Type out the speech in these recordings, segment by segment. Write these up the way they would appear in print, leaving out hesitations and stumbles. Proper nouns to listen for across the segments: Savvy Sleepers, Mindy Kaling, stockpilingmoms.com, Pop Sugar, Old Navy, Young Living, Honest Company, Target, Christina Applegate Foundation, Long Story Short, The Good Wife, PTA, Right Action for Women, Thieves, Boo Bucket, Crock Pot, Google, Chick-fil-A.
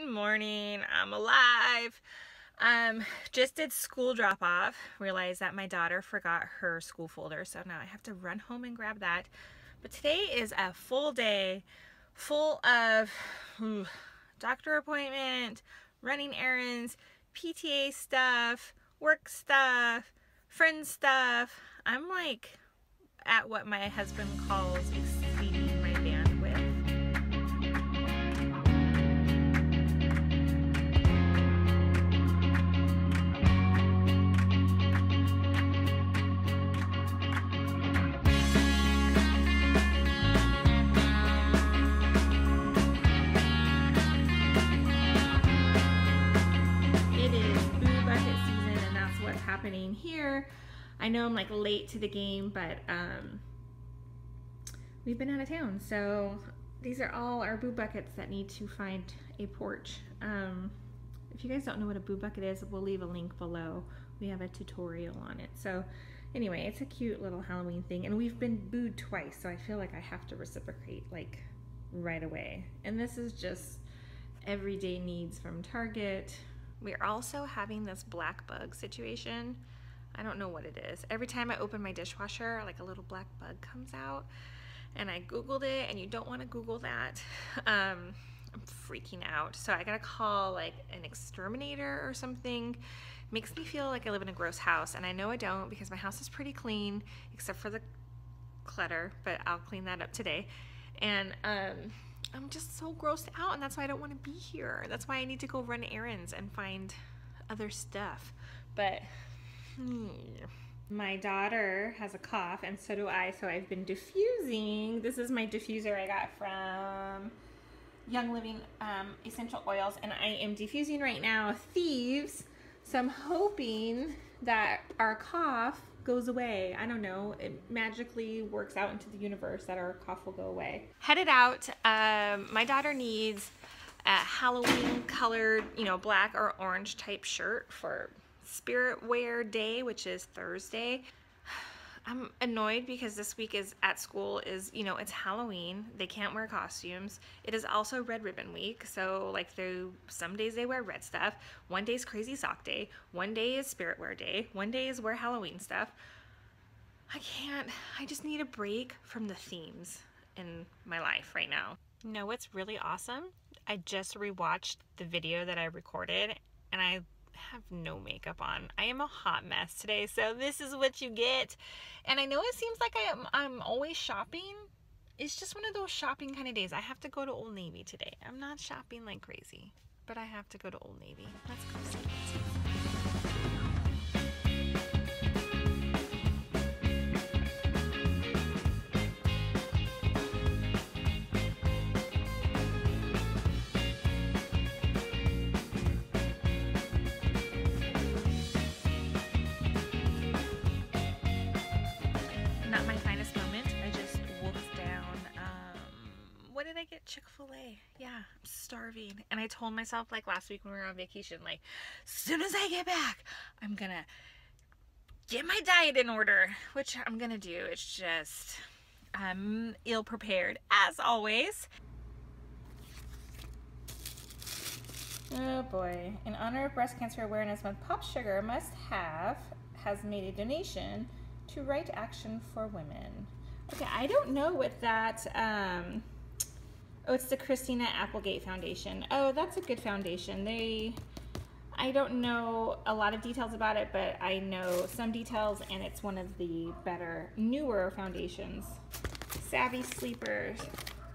Good morning. I'm alive. Just did school drop off. Realized that my daughter forgot her school folder, so now I have to run home and grab that. But today is a full day full of doctor appointment, running errands, PTA stuff, work stuff, friend stuff. I'm like at what my husband calls exceeding my bandwidth. It is Boo Bucket season, and that's what's happening here. I know I'm like late to the game, but we've been out of town, so these are all our Boo Buckets that need to find a porch. If you guys don't know what a Boo Bucket is, we'll leave a link below. We have a tutorial on it. So anyway, it's a cute little Halloween thing, and we've been booed twice, so I feel like I have to reciprocate like right away. And this is just everyday needs from Target. We're also having this black bug situation. I don't know what it is. Every time I open my dishwasher, like a little black bug comes out, and I Googled it, and you don't want to Google that. I'm freaking out. So I got to call like an exterminator or something. Makes me feel like I live in a gross house, and I know I don't because my house is pretty clean except for the clutter, but I'll clean that up today. And I'm just so grossed out, and that's why I don't want to be here. That's why I need to go run errands and find other stuff. But my daughter has a cough, and so do I, so I've been diffusing. This is my diffuser I got from Young Living Essential Oils, and I am diffusing right now Thieves, so I'm hoping that our cough goes away. I don't know. It magically works out into the universe that our cough will go away. Headed out. My daughter needs a Halloween colored, you know, black or orange type shirt for Spirit Wear Day, which is Thursday. I'm annoyed because this week is at school is, you know, it's Halloween. They can't wear costumes. It is also Red Ribbon Week. So like some days they wear red stuff. One day is Crazy Sock Day. One day is Spirit Wear Day. One day is wear Halloween stuff. I can't. I just need a break from the themes in my life right now. You know what's really awesome? I just rewatched the video that I recorded, and I have no makeup on. I am a hot mess today, so this is what you get. And I know it seems like I'm always shopping. It's just one of those shopping kind of days. I have to go to Old Navy today. I'm not shopping like crazy, but I have to go to Old Navy. Let's go see it. Chick-fil-A. Yeah, I'm starving. And I told myself like last week when we were on vacation, like as soon as I get back, I'm gonna get my diet in order, which I'm gonna do. It's just, I'm ill-prepared as always. Oh boy. In honor of Breast Cancer Awareness Month, Pop Sugar has made a donation to Right Action for Women. Okay, I don't know what that, oh, it's the Christina Applegate Foundation. Oh, that's a good foundation. I don't know a lot of details about it, but I know some details, and it's one of the better, newer foundations. Savvy Sleepers.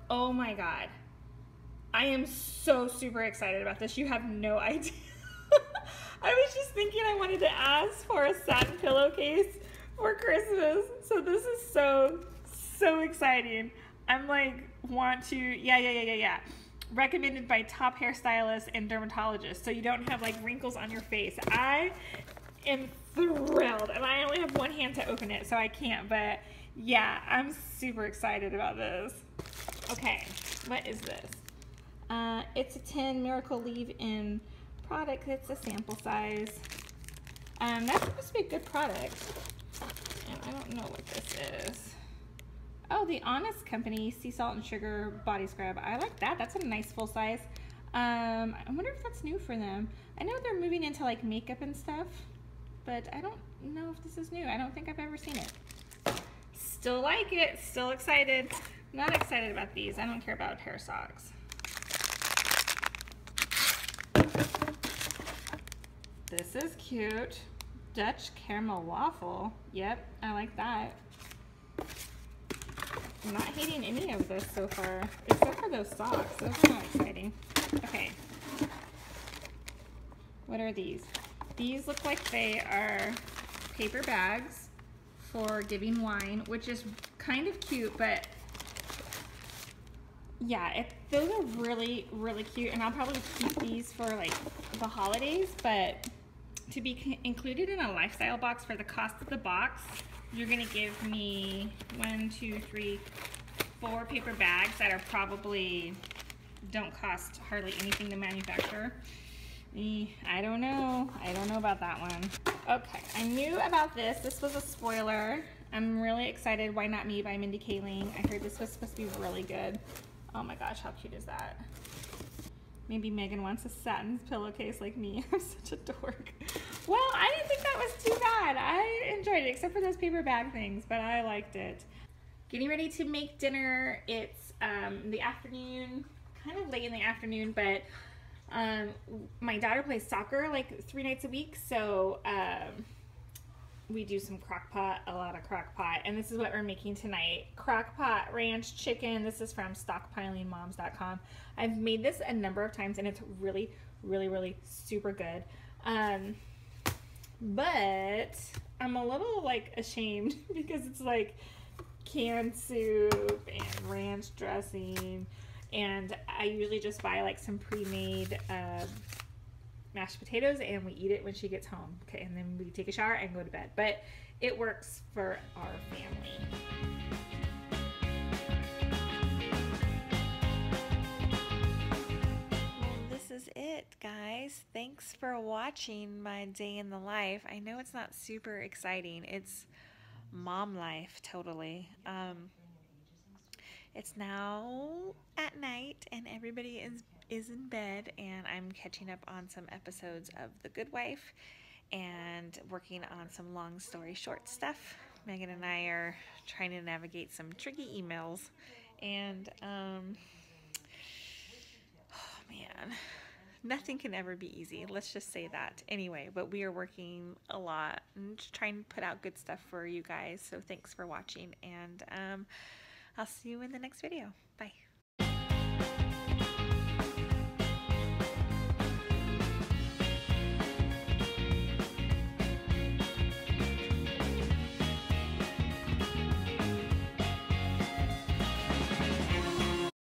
Oh my God. I am so super excited about this. You have no idea. I was just thinking I wanted to ask for a satin pillowcase for Christmas. So this is so exciting. I'm like, yeah. Recommended by top hairstylists and dermatologists, so you don't have like wrinkles on your face. I am thrilled, and I only have one hand to open it, so I can't, but yeah, I'm super excited about this. Okay, what is this? It's a 10 miracle leave-in product. It's a sample size. That's supposed to be a good product, and I don't know what this is. Oh, the Honest Company Sea Salt and Sugar Body Scrub. I like that. That's a nice full size. I wonder if that's new for them. I know they're moving into like makeup and stuff, but I don't know if this is new. I don't think I've ever seen it. Still like it, still excited. Not excited about these. I don't care about hair socks. This is cute. Dutch caramel waffle. Yep, I like that. I'm not hating any of this so far, except for those socks. Those are not exciting. Okay. What are these? These look like they are paper bags for giving wine, which is kind of cute, but yeah, those are really, really cute, and I'll probably keep these for like the holidays, but to be included in a lifestyle box for the cost of the box, you're gonna give me 4 paper bags that are probably don't cost hardly anything to manufacture. I don't know about that one. Okay, I knew about this. This was a spoiler. I'm really excited. Why Not Me by Mindy Kaling. I heard this was supposed to be really good. Oh my gosh, how cute is that? Maybe Megan wants a satin pillowcase like me. I'm such a dork. Well, I didn't think that was too bad. I enjoyed it, except for those paper bag things, but I liked it. Getting ready to make dinner. It's the afternoon, kind of late in the afternoon, but my daughter plays soccer like 3 nights a week, so we do some crock pot, a lot of crock pot, and this is what we're making tonight. Crock pot ranch chicken. This is from stockpilingmoms.com. I've made this a number of times and it's really, really, really super good. But I'm a little like ashamed because it's like canned soup and ranch dressing, and I usually just buy like some pre-made mashed potatoes and we eat it when she gets home. Okay, and then we take a shower and go to bed, but it works for our family. Is it, guys. Thanks for watching my day in the life. I know it's not super exciting. It's mom life, totally. It's now at night and everybody is in bed, and I'm catching up on some episodes of The Good Wife and working on some Long Story Short stuff. Megan and I are trying to navigate some tricky emails, and oh man. Nothing can ever be easy, let's just say that. Anyway, but we are working a lot and trying to put out good stuff for you guys, so thanks for watching, and I'll see you in the next video.